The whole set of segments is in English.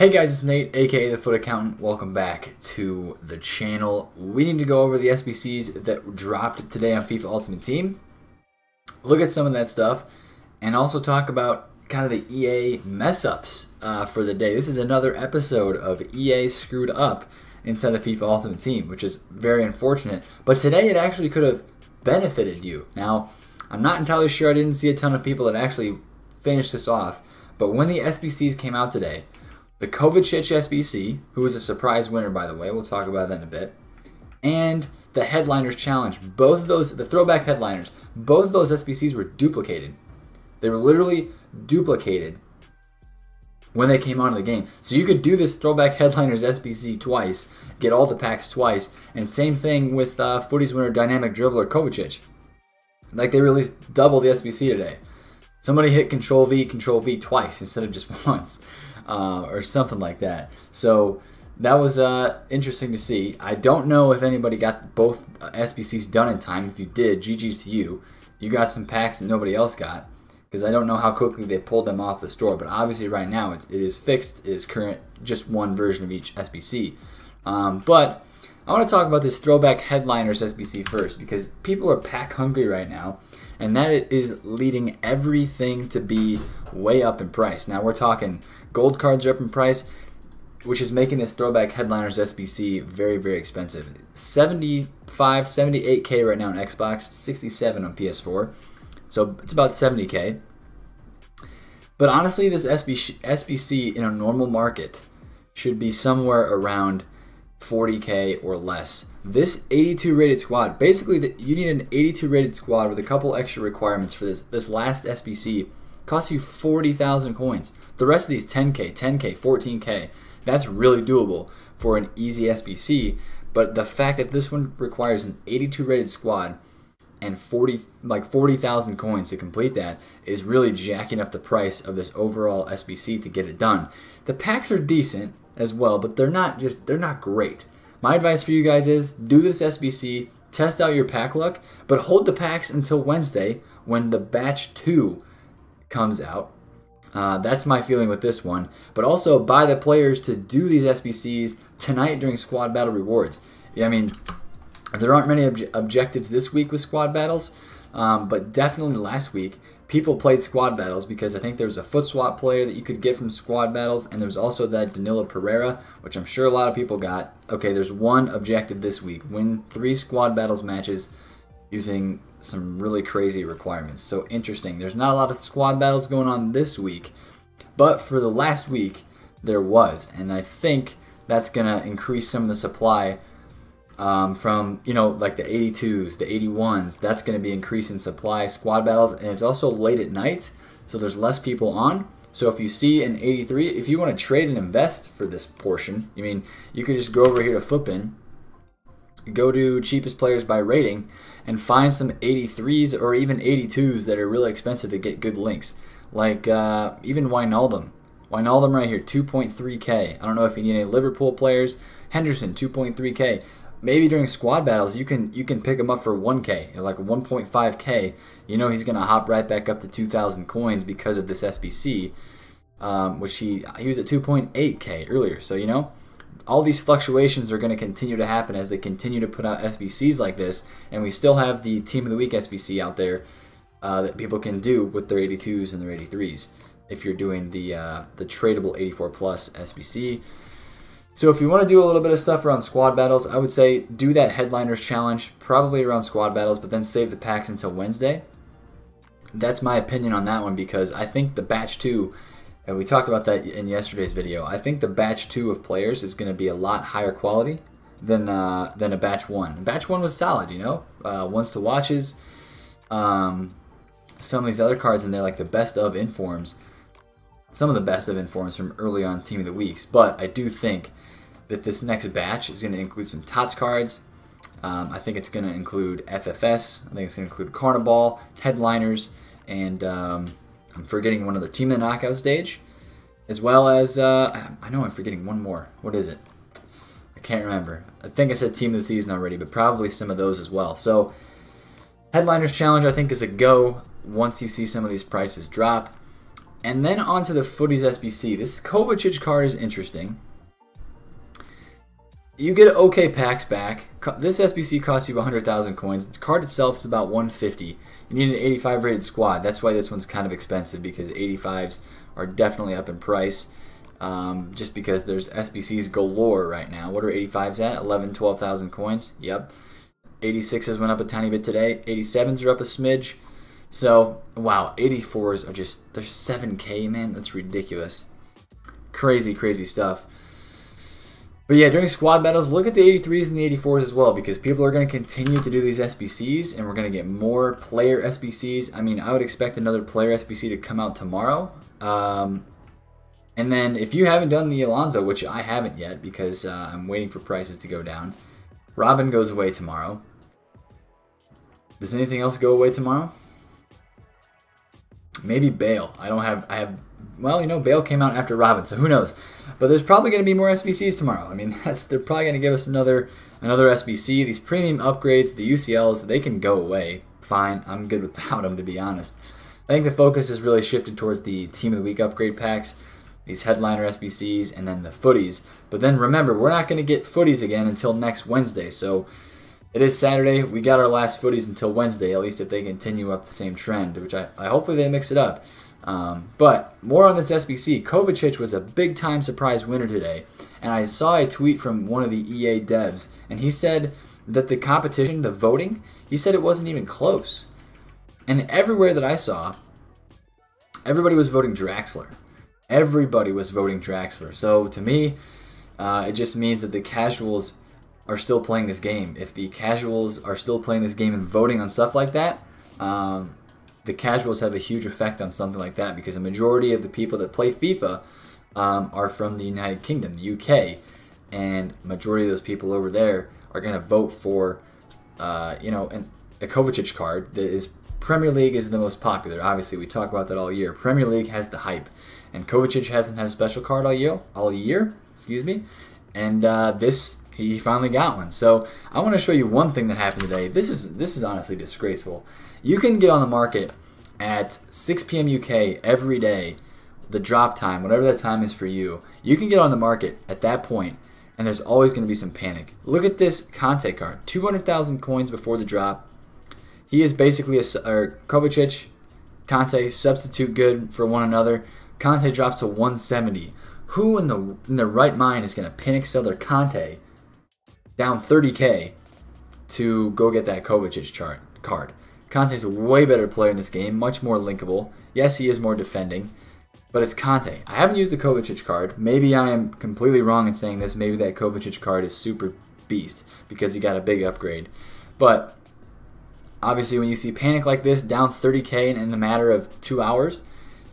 Hey guys, it's Nate, aka The Foot Accountant. Welcome back to the channel. We need to go over the SBCs that dropped today on FIFA Ultimate Team. Look at some of that stuff, and also talk about kind of the EA mess-ups for the day. This is another episode of EA screwed up inside of FIFA Ultimate Team, which is very unfortunate. But today it actually could have benefited you. Now, I'm not entirely sure. I didn't see a ton of people that actually finished this off. But when the SBCs came out today, the Kovacic SBC, who was a surprise winner, by the way, we'll talk about that in a bit, and the Headliners Challenge, both of those, the throwback Headliners, both of those SBCs were duplicated. They were literally duplicated when they came onto the game. So you could do this throwback Headliners SBC twice, get all the packs twice, and same thing with Footies winner Dynamic Dribbler Kovacic. Like, they released double the SBC today. Somebody hit Control-V twice instead of just once. Or something like that. So that was interesting to see. I don't know if anybody got both SBCs done in time. If you did, GG's to you. You got some packs that nobody else got, because I don't know how quickly they pulled them off the store. But obviously right now it is fixed. It is current, just one version of each SBC. But I want to talk about this throwback Headliners SBC first, because people are pack hungry right now, and that is leading everything to be way up in price. Now we're talking gold cards are up in price, which is making this throwback Headliners SBC very, very expensive. 75, 78K right now on Xbox, 67 on PS4. So it's about 70K. But honestly, this SBC in a normal market should be somewhere around 40K or less. This 82 rated squad, basically you need an 82 rated squad with a couple extra requirements for this. This last SBC costs you 40,000 coins. The rest of these 10K, 10K, 14K, that's really doable for an easy SBC. But the fact that this one requires an 82 rated squad and 40,000 coins to complete that is really jacking up the price of this overall SBC to get it done. The packs are decent as well, but they're not great. My advice for you guys is do this SBC, test out your pack luck, but hold the packs until Wednesday when the batch 2 comes out. That's my feeling with this one. But also buy the players to do these SBCs tonight during squad battle rewards. Yeah, I mean, there aren't many objectives this week with squad battles, but definitely last week people played squad battles, because I think there was a foot swap player that you could get from squad battles, and there was also that Danilo Pereira, which I'm sure a lot of people got. Okay, there's one objective this week: win 3 squad battles matches using some really crazy requirements. So interesting. There's not a lot of squad battles going on this week, but for the last week there was, and I think that's gonna increase some of the supply from, you know, like the 82s, the 81s. That's gonna be increasing supply squad battles, and it's also late at night, so there's less people on. So if you see an 83, if you want to trade and invest for this portion, I mean, you could just go over here to Footbin, go to cheapest players by rating, and find some 83s or even 82s that are really expensive to get good links. Like even Wynaldum. Wynaldum right here, 2.3K. I don't know if you need any Liverpool players. Henderson, 2.3K. Maybe during squad battles you can pick him up for 1K, like 1.5K. You know he's gonna hop right back up to 2,000 coins because of this SBC, which he was at 2.8K earlier. So you know, all these fluctuations are going to continue to happen as they continue to put out SBCs like this, and we still have the Team of the Week SBC out there that people can do with their 82s and their 83s if you're doing the tradable 84 plus SBC. So if you want to do a little bit of stuff around squad battles, I would say do that Headliners Challenge probably around squad battles, but then save the packs until Wednesday. That's my opinion on that one, because I think the batch 2, and we talked about that in yesterday's video, I think the batch 2 of players is going to be a lot higher quality than a batch 1. Batch 1 was solid, you know, ones to watches, some of these other cards in there, like the best of informs, some of the best of informs from early on Team of the Weeks. But I do think that this next batch is going to include some Tots cards. I think it's going to include FFS. I think it's going to include Carnival, Headliners, and I'm forgetting one other, Team of the Knockout Stage, as well as, I know I'm forgetting one more. What is it? I can't remember. I think I said Team of the Season already, but probably some of those as well. So Headliners Challenge I think is a go once you see some of these prices drop. And then on to the Footies SBC. This Kovacic card is interesting. You get okay packs back. This SBC costs you 100,000 coins. The card itself is about 150. You need an 85 rated squad. That's why this one's kind of expensive, because 85s are definitely up in price. Just because there's SBCs galore right now. What are 85s at? 11, 12,000 coins. Yep. 86s went up a tiny bit today. 87s are up a smidge. So, wow, 84s are just, they're 7K, man. That's ridiculous. Crazy, crazy stuff. But yeah, during squad battles, look at the 83s and the 84s as well, because people are going to continue to do these SBCs, and we're going to get more player SBCs. I mean, I would expect another player SBC to come out tomorrow. And then if you haven't done the Alonzo, which I haven't yet, because I'm waiting for prices to go down, Robin goes away tomorrow. Does anything else go away tomorrow? Maybe Bale. Well, you know, Bale came out after Robin, so who knows? But there's probably going to be more SBCs tomorrow. I mean, they're probably going to give us another SBC. These premium upgrades, the UCLs, they can go away. Fine, I'm good without them, to be honest. I think the focus has really shifted towards the Team of the Week upgrade packs, these Headliner SBCs, and then the Footies. But then remember, we're not going to get Footies again until next Wednesday, so... It is Saturday. We got our last Footies until Wednesday, at least if they continue up the same trend, which I hopefully they mix it up. But more on this SBC. Kovacic was a big-time surprise winner today, and I saw a tweet from one of the EA devs, and he said that the competition, the voting, he said it wasn't even close. And everywhere that I saw, everybody was voting Draxler. Everybody was voting Draxler. So to me, it just means that the casuals are still playing this game. If the casuals are still playing this game and voting on stuff like that, the casuals have a huge effect on something like that, because the majority of the people that play FIFA are from the United Kingdom, the UK, and majority of those people over there are going to vote for you know, a Kovacic card. That is, Premier League is the most popular. Obviously, we talk about that all year. Premier League has the hype, and Kovacic hasn't had a special card all year. Excuse me, and he finally got one. So I want to show you one thing that happened today. This is honestly disgraceful. You can get on the market at 6 p.m. UK every day, the drop time, whatever that time is for you. You can get on the market at that point, and there's always going to be some panic. Look at this Conte card, 200,000 coins before the drop. He is basically Kovacic, Conte substitute good for one another. Conte drops to 170. Who in their right mind is going to panic sell their Conte down 30K to go get that Kovacic card. Conte's a way better player in this game, much more linkable. Yes, he is more defending, but it's Conte. I haven't used the Kovacic card. Maybe I am completely wrong in saying this. Maybe that Kovacic card is super beast because he got a big upgrade. But obviously when you see panic like this, down 30K in the matter of 2 hours,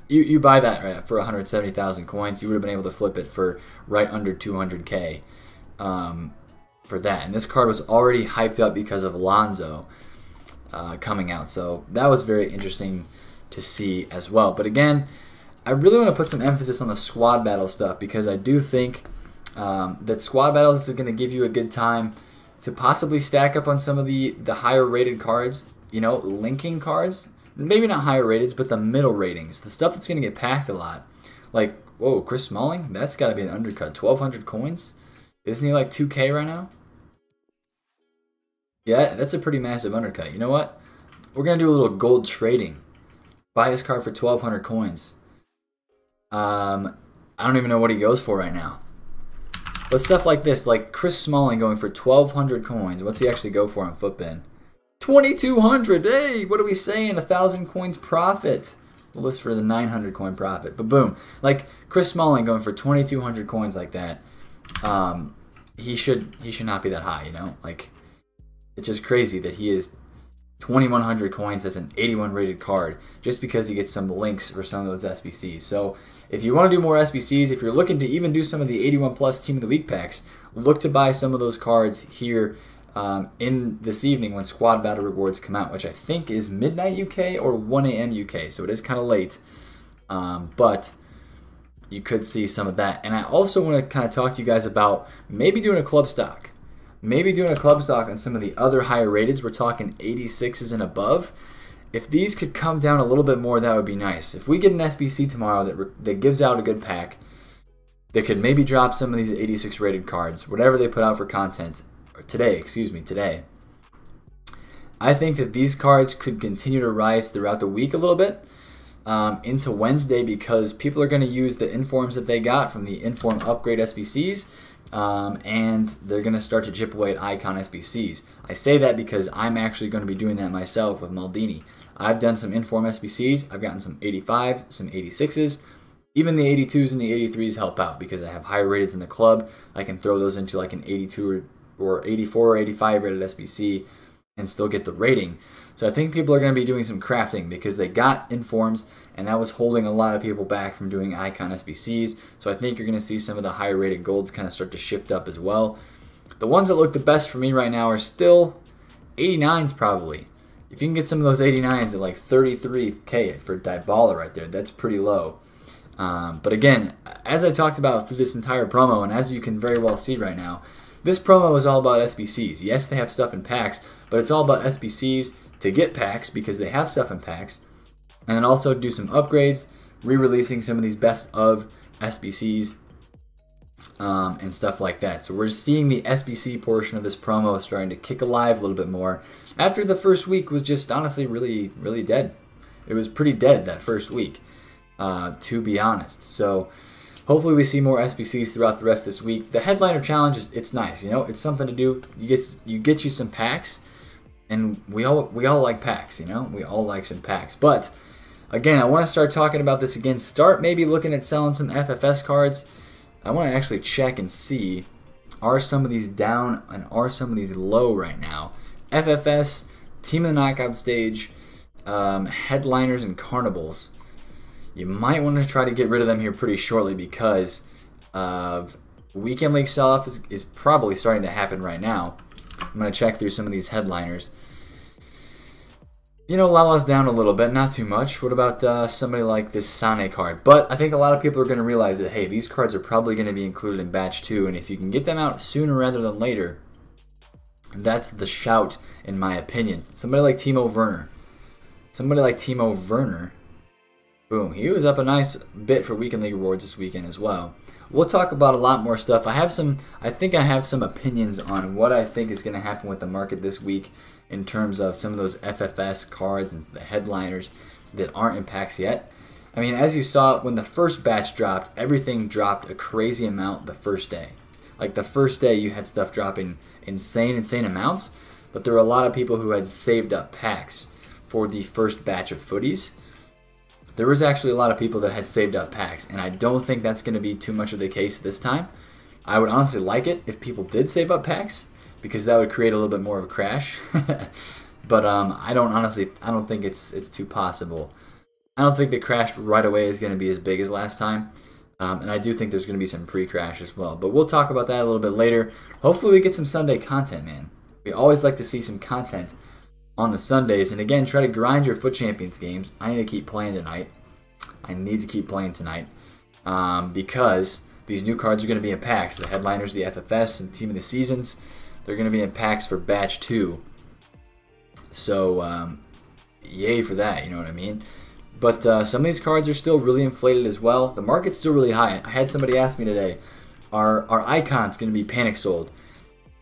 you buy that right for 170,000 coins. You would have been able to flip it for right under 200K. For that, and this card was already hyped up because of Alonzo coming out, so that was very interesting to see as well. But again, I really want to put some emphasis on the squad battle stuff, because I do think that squad battles is going to give you a good time to possibly stack up on some of the higher rated cards, you know, linking cards, maybe not higher rateds, but the middle ratings, the stuff that's going to get packed a lot. Like, whoa, Chris Smalling, that's got to be an undercut, 1,200 coins. Isn't he like 2K right now? Yeah, that's a pretty massive undercut. You know what? We're going to do a little gold trading. Buy this card for 1,200 coins. I don't even know what he goes for right now. But stuff like this, like Chris Smalling going for 1,200 coins. What's he actually go for on Footbin? 2,200! Hey, what are we saying? 1,000 coins profit. We'll list for the 900 coin profit. But boom. Like Chris Smalling going for 2,200 coins like that. He should not be that high, you know? Like, it's just crazy that he is 2,100 coins as an 81 rated card just because he gets some links for some of those SBCs. So if you want to do more SBCs, if you're looking to even do some of the 81 plus Team of the Week packs, look to buy some of those cards here in this evening when Squad Battle Rewards come out, which I think is midnight UK or 1 a.m. UK, so it is kind of late. But you could see some of that. And I also want to kind of talk to you guys about maybe doing a club stock. Maybe doing a club stock on some of the other higher rateds. We're talking 86s and above. If these could come down a little bit more, that would be nice. If we get an SBC tomorrow that gives out a good pack, they could maybe drop some of these 86 rated cards, whatever they put out for content, or today, excuse me, today. I think that these cards could continue to rise throughout the week a little bit into Wednesday, because people are going to use the informs that they got from the inform upgrade SBCs, and they're going to start to chip away at icon SBCs. I say that because I'm actually going to be doing that myself with Maldini. I've done some inform SBCs. I've gotten some 85s, some 86s. Even the 82s and the 83s help out because I have higher rateds in the club. I can throw those into like an 82 or 84 or 85 rated SBC and still get the rating. So I think people are going to be doing some crafting because they got informs, and that was holding a lot of people back from doing icon SBCs. So I think you're going to see some of the higher rated golds kind of start to shift up as well. The ones that look the best for me right now are still 89s probably. If you can get some of those 89s at like 33K for Dybala right there, that's pretty low. But again, as I talked about through this entire promo, and as you can very well see right now, this promo is all about SBCs. Yes, they have stuff in packs, but it's all about SBCs to get packs because they have stuff in packs. And then also do some upgrades, re-releasing some of these best of SBCs and stuff like that. So we're seeing the SBC portion of this promo starting to kick alive a little bit more. After the first week was just honestly really, really dead. It was pretty dead that first week, to be honest. So hopefully we see more SBCs throughout the rest of this week. The headliner challenge is—it's nice, you know. It's something to do. You get some packs, and we all like packs, you know. We all like some packs. But again, I want to start talking about this again. Start maybe looking at selling some FFS cards. I want to actually check and see, are some of these down and are some of these low right now? FFS, Team of the Knockout Stage, Headliners, and Carnivals. You might want to try to get rid of them here pretty shortly because of weekend league sell-off is probably starting to happen right now. I'm going to check through some of these headliners. You know, Lala's down a little bit, not too much. What about somebody like this Sané card? But I think a lot of people are going to realize that, hey, these cards are probably going to be included in Batch 2, and if you can get them out sooner rather than later, that's the shout, in my opinion. Somebody like Timo Werner. Boom, he was up a nice bit for Weekend League Rewards this weekend as well. We'll talk about a lot more stuff. I think I have some opinions on what I think is going to happen with the market this week in terms of some of those FFS cards and the headliners that aren't in packs yet. I mean, as you saw, when the first batch dropped, everything dropped a crazy amount the first day. Like the first day you had stuff dropping insane amounts, but there were a lot of people who had saved up packs for the first batch of footies. There was actually a lot of people that had saved up packs, and I don't think that's going to be too much of the case this time. I would honestly like it if people did save up packs, because that would create a little bit more of a crash. But I don't think it's too possible. I don't think the crash right away is going to be as big as last time, and I do think there's going to be some pre-crash as well. But we'll talk about that a little bit later. Hopefully we get some Sunday content, man. We always like to see some content on the Sundays, and again, try to grind your Foot Champions games. I need to keep playing tonight. Because these new cards are going to be in packs. The Headliners, the FFS, and Team of the Seasons, they're going to be in packs for Batch 2. So, yay for that, you know what I mean? But some of these cards are still really inflated as well. The market's still really high. I had somebody ask me today, are icons going to be panic sold?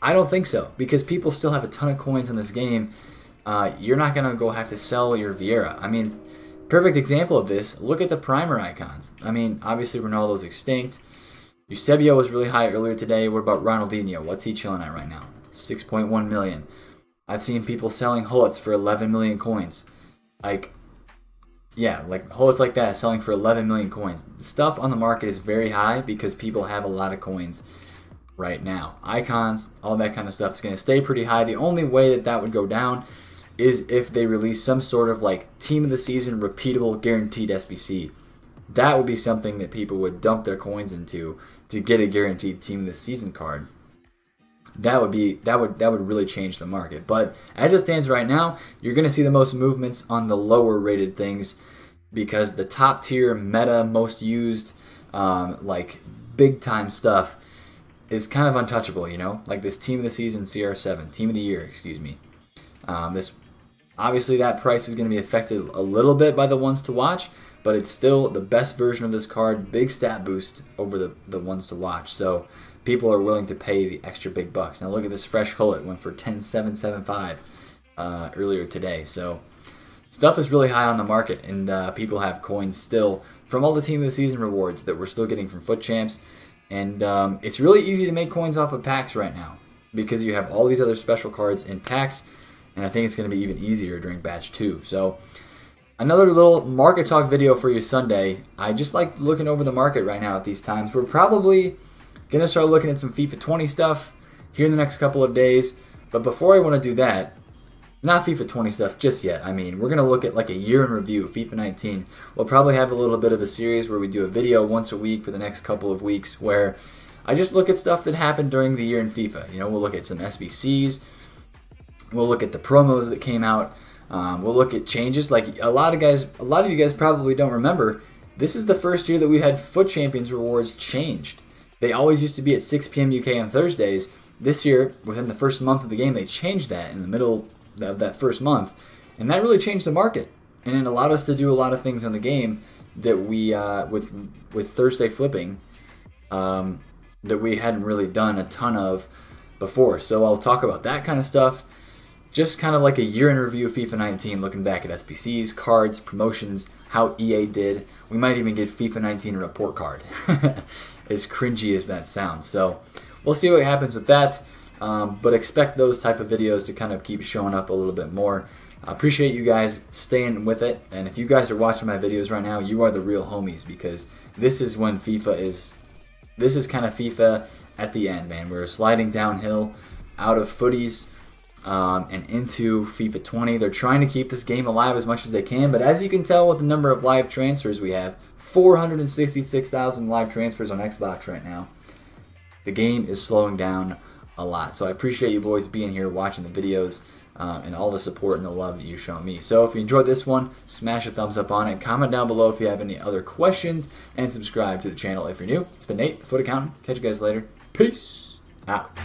I don't think so, because people still have a ton of coins in this game. You're not going to go have to sell your Vieira. I mean, perfect example of this, look at the primer icons. I mean, obviously Ronaldo's extinct. Eusebio was really high earlier today. What about Ronaldinho? What's he chilling at right now? 6.1 million. I've seen people selling Hulots for 11 million coins. Like, yeah, like Hulots like that selling for 11 million coins. Stuff on the market is very high because people have a lot of coins right now. Icons, all that kind of stuff is going to stay pretty high. The only way that that would go down is if they release some sort of like Team of the Season repeatable guaranteed SBC. That would be something that people would dump their coins into to get a guaranteed Team of the Season card. That would really change the market. But as it stands right now, you're going to see the most movements on the lower rated things because the top tier meta most used like big time stuff is kind of untouchable, you know? Like this Team of the Season CR7, Team of the Year, excuse me. This Obviously, that price is going to be affected a little bit by the ones to watch, but it's still the best version of this card. Big stat boost over the ones to watch. So people are willing to pay the extra big bucks. Now look at this fresh Hulot. Went for 10,775 earlier today. So stuff is really high on the market, and people have coins still from all the Team of the Season rewards that we're still getting from Foot Champs. And it's really easy to make coins off of packs right now because you have all these other special cards in packs. And I think it's going to be even easier during batch 2. So another little market talk video for you Sunday. I just like looking over the market right now at these times. We're probably going to start looking at some FIFA 20 stuff here in the next couple of days. But before I want to do that, not FIFA 20 stuff just yet. I mean, we're going to look at like a year in review, FIFA 19. We'll probably have a little bit of a series where we do a video once a week for the next couple of weeks where I just look at stuff that happened during the year in FIFA. You know, we'll look at some SBCs. We'll look at the promos that came out. We'll look at changes. Like a lot of you guys probably don't remember, this is the first year that we had Foot Champions rewards changed. They always used to be at 6 p.m. UK on Thursdays. This year, within the first month of the game, they changed that in the middle of that first month. And that really changed the market. And it allowed us to do a lot of things on the game that we, with Thursday flipping, that we hadn't really done a ton of before. So I'll talk about that kind of stuff. Just kind of like a year in review of FIFA 19, looking back at SBCs, cards, promotions, how EA did. We might even get FIFA 19 a report card, as cringy as that sounds. So we'll see what happens with that, but expect those type of videos to kind of keep showing up a little bit more. I appreciate you guys staying with it, and if you guys are watching my videos right now, you are the real homies, because this is when FIFA is, this is kind of FIFA at the end, man. We're sliding downhill out of footies. And into FIFA 20. They're trying to keep this game alive as much as they can, but as you can tell with the number of live transfers we have, 466,000 live transfers on Xbox right now, the game is slowing down a lot. So I appreciate you boys being here, watching the videos, and all the support and the love that you show me. So if you enjoyed this one, smash a thumbs up on it, comment down below if you have any other questions, and subscribe to the channel if you're new. It's been Nate, the Foot Accountant. Catch you guys later. Peace out.